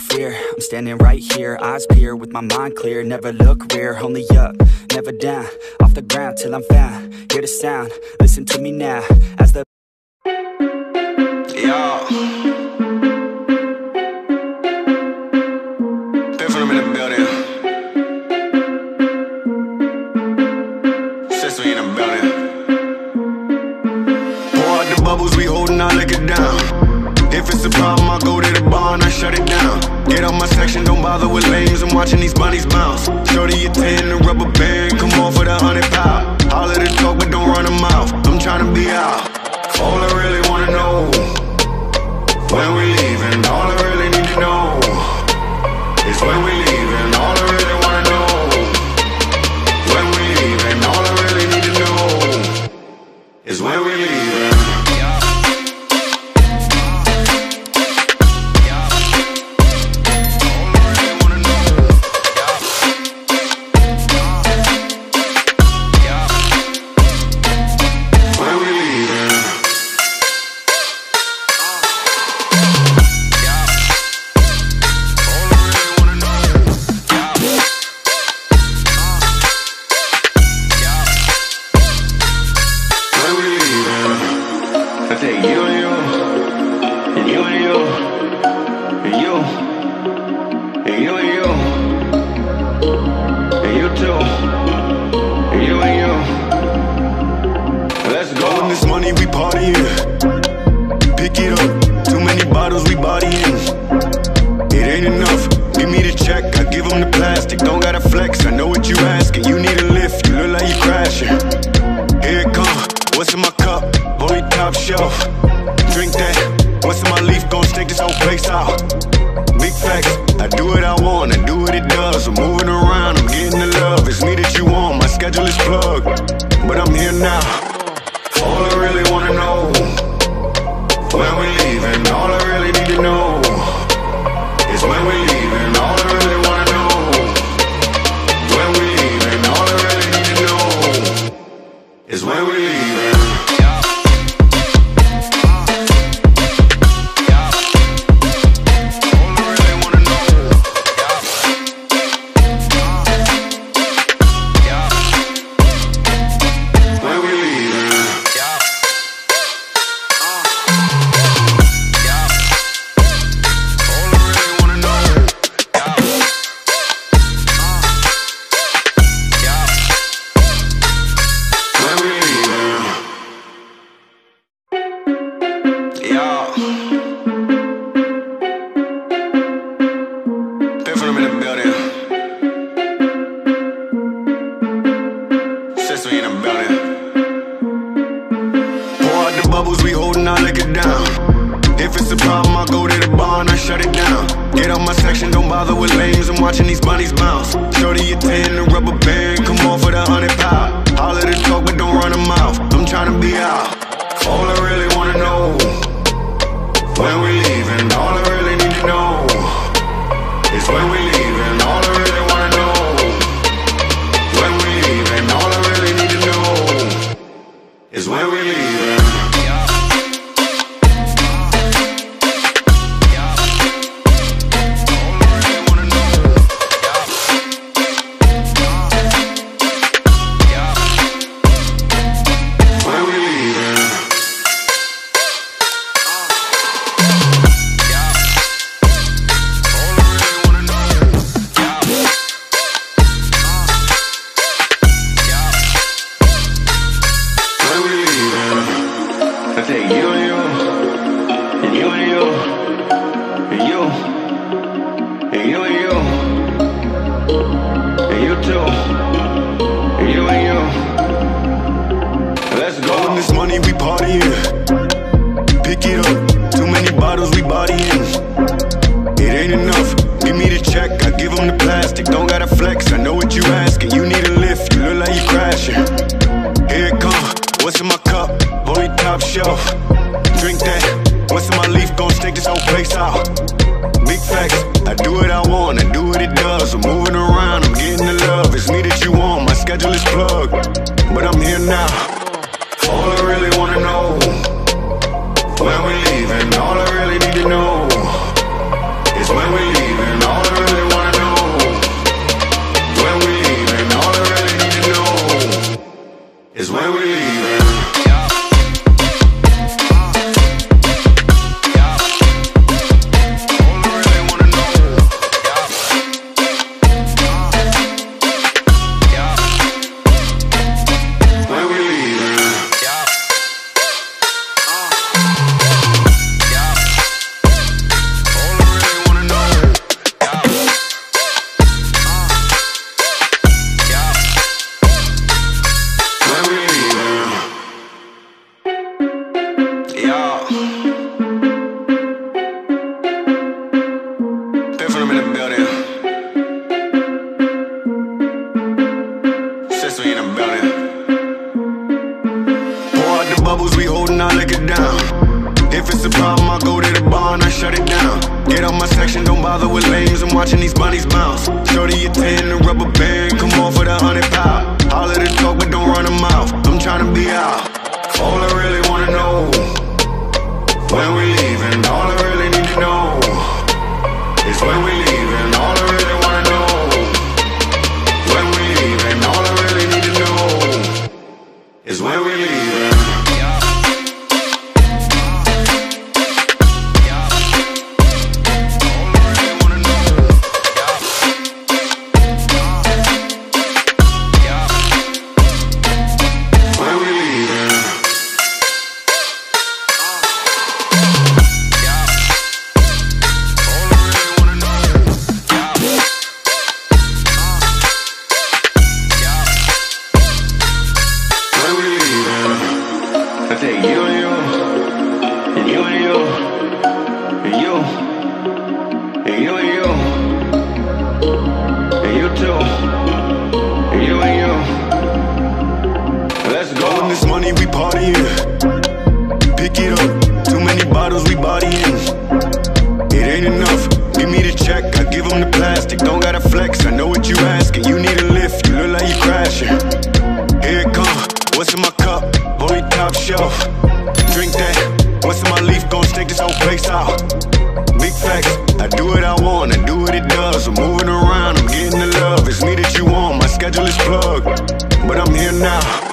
fear, I'm standing right here, eyes peer, with my mind clear, never look rear, only up, never down, off the ground till I'm found, hear the sound, listen to me now, as the Different in the building, since we in the building, pour out the bubbles, we holding our liquor down. If it's a problem, I go to the bar and I shut it down. Get out my section, don't bother with lames, I'm watching these bunnies bounce. Shorty, you tan, the rubber band, come on for the 100 pound. Holler the talk, but don't run them out, I'm trying to be out. All I really wanna know, when we leaving, all I really need to know, is when we leaving, all I really wanna know, when we leaving, all I really need to know, is when we leaving. When we leave. Straight out my section, don't bother with lames. I'm watching these bunnies bounce. Shorty, you 10, the rubber band, come on for the 100 pound. All of the talk, but don't run them out. I'm tryna be out. All I really wanna know, when we leaving. All I really need to know is when we leaving. All I really wanna know, when we leaving. All I really need to know is when we leaving. But I'm here now.